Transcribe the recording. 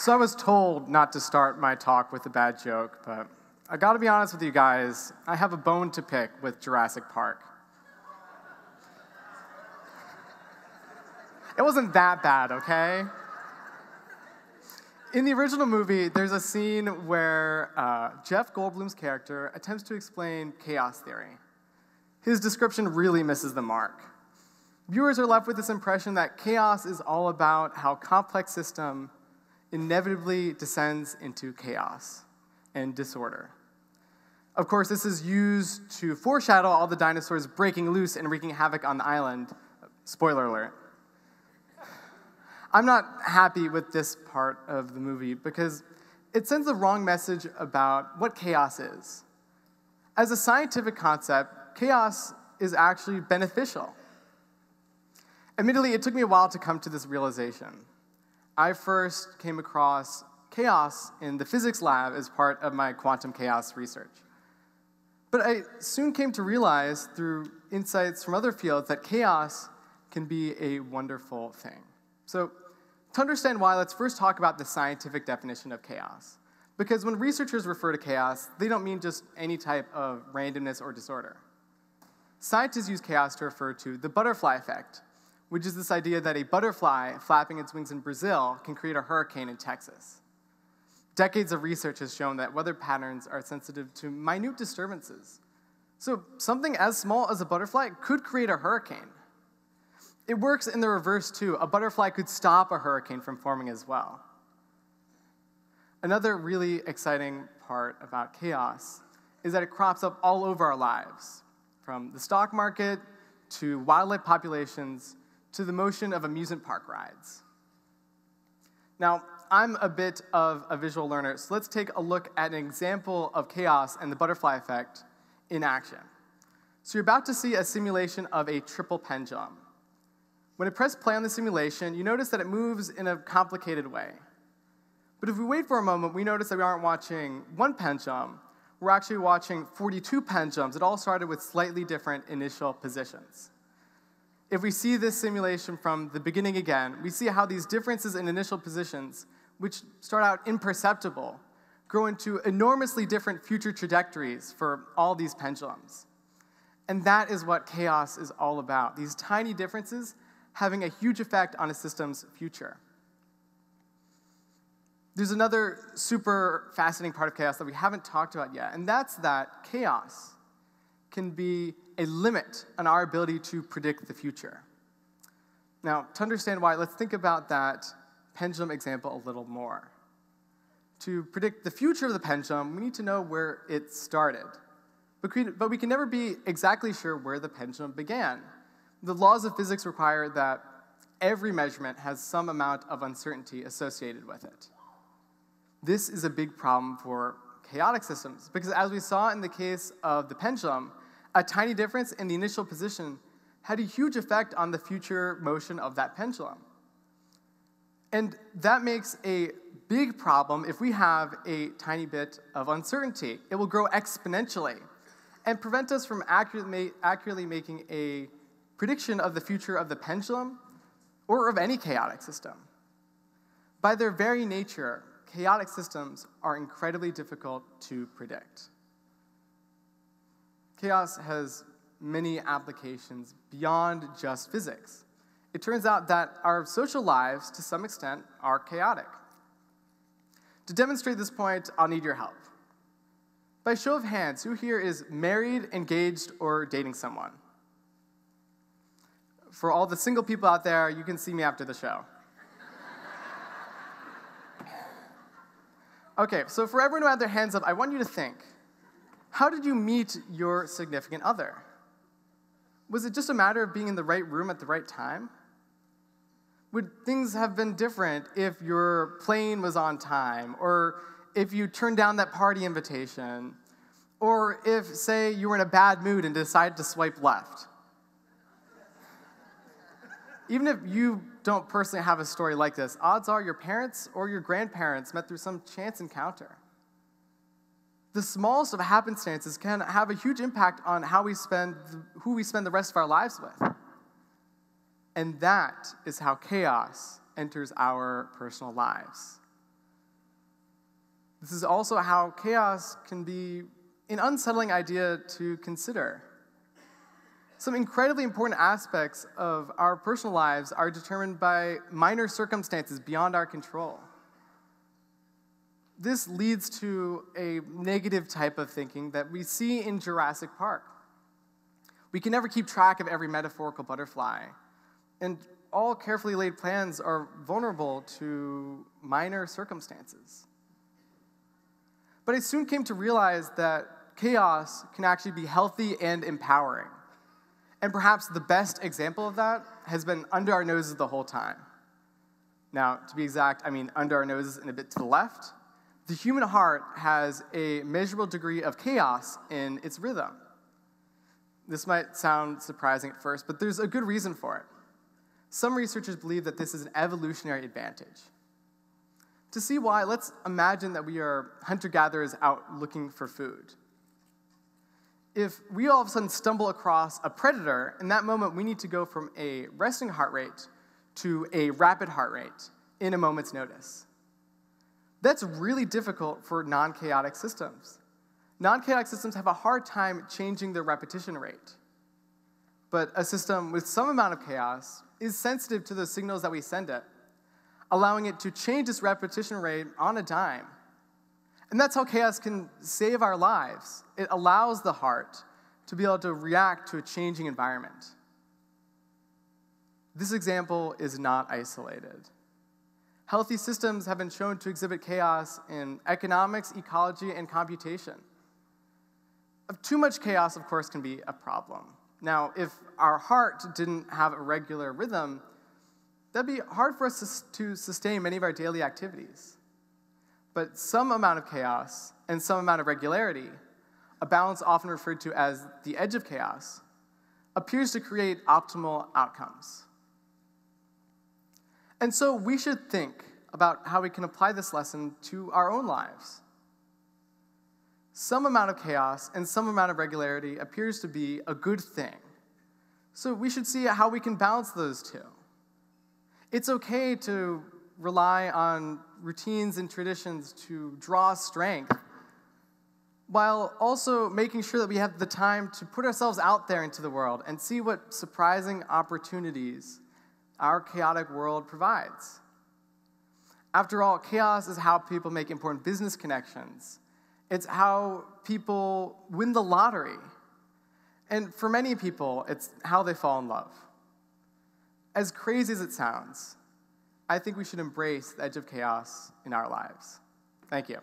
So I was told not to start my talk with a bad joke, but I gotta be honest with you guys, I have a bone to pick with Jurassic Park. It wasn't that bad, okay? In the original movie, there's a scene where Jeff Goldblum's character attempts to explain chaos theory. His description really misses the mark. Viewers are left with this impression that chaos is all about how complex system inevitably descends into chaos and disorder. Of course, this is used to foreshadow all the dinosaurs breaking loose and wreaking havoc on the island. Spoiler alert. I'm not happy with this part of the movie because it sends the wrong message about what chaos is. As a scientific concept, chaos is actually beneficial. Admittedly, it took me a while to come to this realization. I first came across chaos in the physics lab as part of my quantum chaos research. But I soon came to realize through insights from other fields that chaos can be a wonderful thing. So to understand why, let's first talk about the scientific definition of chaos. Because when researchers refer to chaos, they don't mean just any type of randomness or disorder. Scientists use chaos to refer to the butterfly effect, which is this idea that a butterfly flapping its wings in Brazil can create a hurricane in Texas. Decades of research has shown that weather patterns are sensitive to minute disturbances. So something as small as a butterfly could create a hurricane. It works in the reverse, too. A butterfly could stop a hurricane from forming as well. Another really exciting part about chaos is that it crops up all over our lives, from the stock market to wildlife populations to the motion of amusement park rides. Now, I'm a bit of a visual learner, so let's take a look at an example of chaos and the butterfly effect in action. So you're about to see a simulation of a triple pendulum. When I press play on the simulation, you notice that it moves in a complicated way. But if we wait for a moment, we notice that we aren't watching one pendulum. We're actually watching 42 pendulums. It all started with slightly different initial positions. If we see this simulation from the beginning again, we see how these differences in initial positions, which start out imperceptible, grow into enormously different future trajectories for all these pendulums. And that is what chaos is all about, these tiny differences having a huge effect on a system's future. There's another super fascinating part of chaos that we haven't talked about yet, and that's that chaos can be a limit on our ability to predict the future. Now, to understand why, let's think about that pendulum example a little more. To predict the future of the pendulum, we need to know where it started. But we can never be exactly sure where the pendulum began. The laws of physics require that every measurement has some amount of uncertainty associated with it. This is a big problem for chaotic systems, because as we saw in the case of the pendulum, a tiny difference in the initial position had a huge effect on the future motion of that pendulum. And that makes a big problem if we have a tiny bit of uncertainty. It will grow exponentially and prevent us from accurately making a prediction of the future of the pendulum or of any chaotic system. By their very nature, chaotic systems are incredibly difficult to predict. Chaos has many applications beyond just physics. It turns out that our social lives, to some extent, are chaotic. To demonstrate this point, I'll need your help. By show of hands, who here is married, engaged, or dating someone? For all the single people out there, you can see me after the show. Okay, so for everyone who had their hands up, I want you to think, how did you meet your significant other? Was it just a matter of being in the right room at the right time? Would things have been different if your plane was on time, or if you turned down that party invitation, or if, say, you were in a bad mood and decided to swipe left? Even if you don't personally have a story like this, odds are your parents or your grandparents met through some chance encounter. The smallest of happenstances can have a huge impact on how we spend, who we spend the rest of our lives with. And that is how chaos enters our personal lives. This is also how chaos can be an unsettling idea to consider. Some incredibly important aspects of our personal lives are determined by minor circumstances beyond our control. This leads to a negative type of thinking that we see in Jurassic Park. We can never keep track of every metaphorical butterfly, and all carefully laid plans are vulnerable to minor circumstances. But I soon came to realize that chaos can actually be healthy and empowering. And perhaps the best example of that has been under our noses the whole time. Now, to be exact, I mean under our noses and a bit to the left. The human heart has a measurable degree of chaos in its rhythm. This might sound surprising at first, but there's a good reason for it. Some researchers believe that this is an evolutionary advantage. To see why, let's imagine that we are hunter-gatherers out looking for food. If we all of a sudden stumble across a predator, in that moment we need to go from a resting heart rate to a rapid heart rate in a moment's notice. That's really difficult for non-chaotic systems. Non-chaotic systems have a hard time changing their repetition rate. But a system with some amount of chaos is sensitive to the signals that we send it, allowing it to change its repetition rate on a dime. And that's how chaos can save our lives. It allows the heart to be able to react to a changing environment. This example is not isolated. Healthy systems have been shown to exhibit chaos in economics, ecology, and computation. Too much chaos, of course, can be a problem. Now, if our heart didn't have a regular rhythm, that'd be hard for us to sustain many of our daily activities. But some amount of chaos and some amount of regularity, a balance often referred to as the edge of chaos, appears to create optimal outcomes. And so we should think about how we can apply this lesson to our own lives. Some amount of chaos and some amount of regularity appears to be a good thing. So we should see how we can balance those two. It's okay to rely on routines and traditions to draw strength, while also making sure that we have the time to put ourselves out there into the world and see what surprising opportunities our chaotic world provides. After all, chaos is how people make important business connections. It's how people win the lottery. And for many people, it's how they fall in love. As crazy as it sounds, I think we should embrace the edge of chaos in our lives. Thank you.